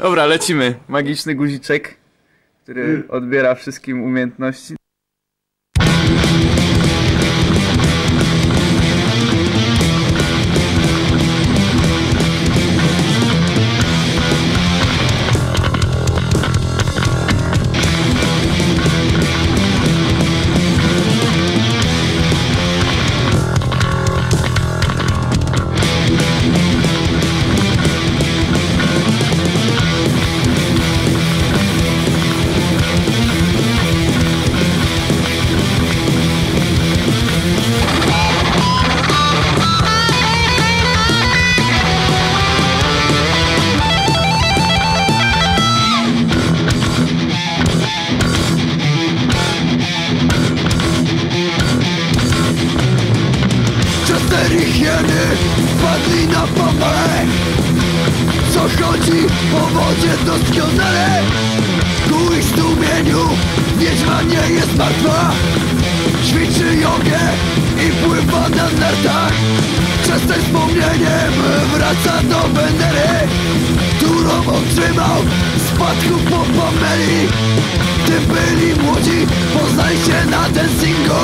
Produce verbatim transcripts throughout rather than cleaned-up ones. Dobra, lecimy. Magiczny guziczek, który odbiera wszystkim umiejętności. Wpadli na Pameli, co chodzi o wodzie doskonale. Ku ich zdumieniu wiedźma nie jest martwa, ćwiczy jogę i pływa na nartach. Przez te wspomnieniem wraca do Wenery, którą otrzymał w spadku po Pameli. Gdy byli młodzi, poznali się na dancingu,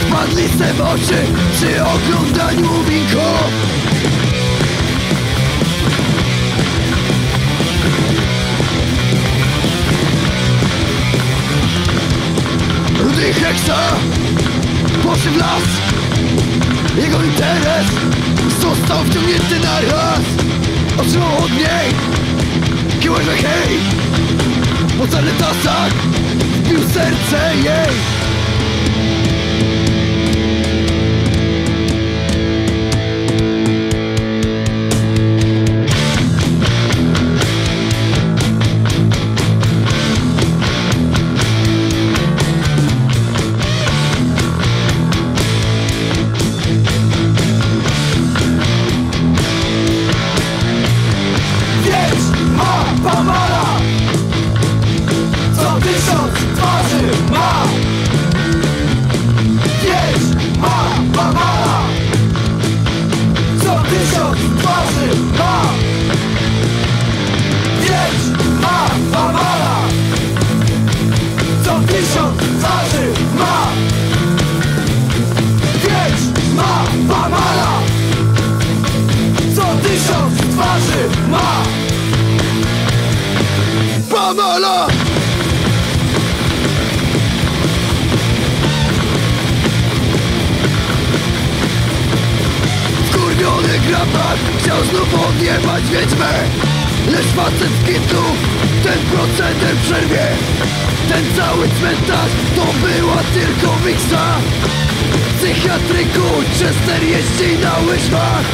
wpadli se w oczy przy oglądaniu winko. Rudy i Hexa poszli w las, jego interes został wciągnięty na raz. Otrzymał od niej kiłek na hej, mocarny Tassack wbił serce jej. Pamela! Wkurwiony Grabarz chciał znów odjebać wiedźmę, lecz facet z kitu ten proceder przerwie. Ten cały cmentarz to była tylko miksa. W psychiatryku Chester jeździ na łyżwach.